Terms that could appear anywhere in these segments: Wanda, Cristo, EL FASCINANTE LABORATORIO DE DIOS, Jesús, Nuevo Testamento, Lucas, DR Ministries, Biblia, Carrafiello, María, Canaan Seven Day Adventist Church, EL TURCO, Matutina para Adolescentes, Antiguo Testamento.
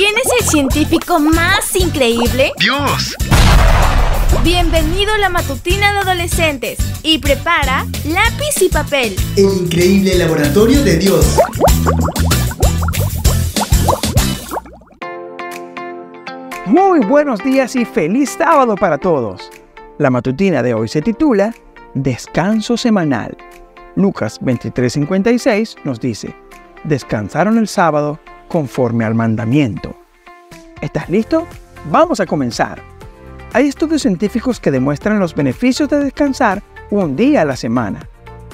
¿Quién es el científico más increíble? ¡Dios! Bienvenido a la Matutina de Adolescentes y prepara lápiz y papel. El increíble laboratorio de Dios. Muy buenos días y feliz sábado para todos. La matutina de hoy se titula Descanso semanal. Lucas 23:56 nos dice: descansaron el sábado conforme al mandamiento. ¿Estás listo? Vamos a comenzar. Hay estudios científicos que demuestran los beneficios de descansar un día a la semana.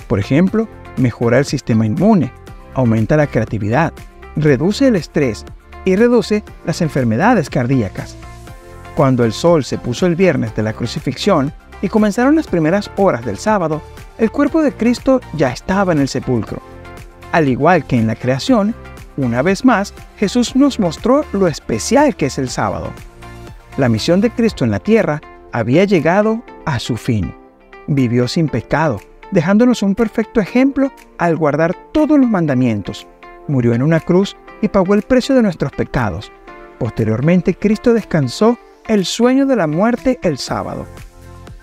Por ejemplo, mejora el sistema inmune, aumenta la creatividad, reduce el estrés y reduce las enfermedades cardíacas. Cuando el sol se puso el viernes de la crucifixión y comenzaron las primeras horas del sábado, el cuerpo de Cristo ya estaba en el sepulcro. Al igual que en la creación, una vez más, Jesús nos mostró lo especial que es el sábado. La misión de Cristo en la tierra había llegado a su fin. Vivió sin pecado, dejándonos un perfecto ejemplo al guardar todos los mandamientos. Murió en una cruz y pagó el precio de nuestros pecados. Posteriormente, Cristo descansó el sueño de la muerte el sábado.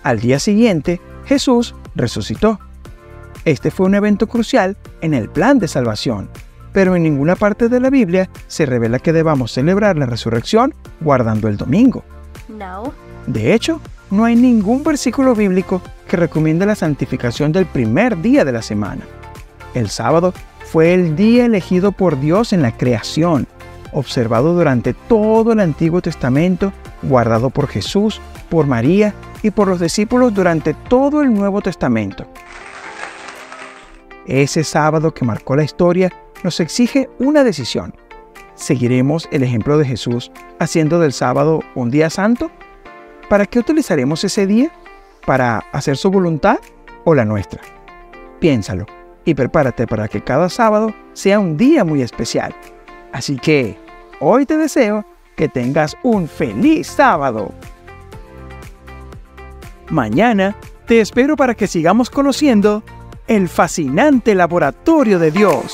Al día siguiente, Jesús resucitó. Este fue un evento crucial en el plan de salvación, pero en ninguna parte de la Biblia se revela que debamos celebrar la resurrección guardando el domingo. No. De hecho, no hay ningún versículo bíblico que recomiende la santificación del primer día de la semana. El sábado fue el día elegido por Dios en la creación, observado durante todo el Antiguo Testamento, guardado por Jesús, por María y por los discípulos durante todo el Nuevo Testamento. Ese sábado que marcó la historia nos exige una decisión. ¿Seguiremos el ejemplo de Jesús haciendo del sábado un día santo? ¿Para qué utilizaremos ese día? ¿Para hacer su voluntad o la nuestra? Piénsalo y prepárate para que cada sábado sea un día muy especial. Así que hoy te deseo que tengas un feliz sábado. Mañana te espero para que sigamos conociendo el fascinante laboratorio de Dios.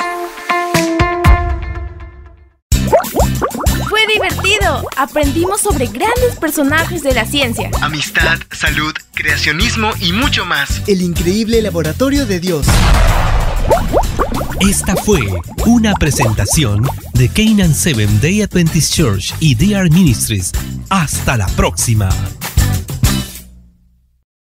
¡Fue divertido! Aprendimos sobre grandes personajes de la ciencia, amistad, salud, creacionismo y mucho más. El increíble laboratorio de Dios. Esta fue una presentación de Canaan Seven Day Adventist Church y DR Ministries. ¡Hasta la próxima!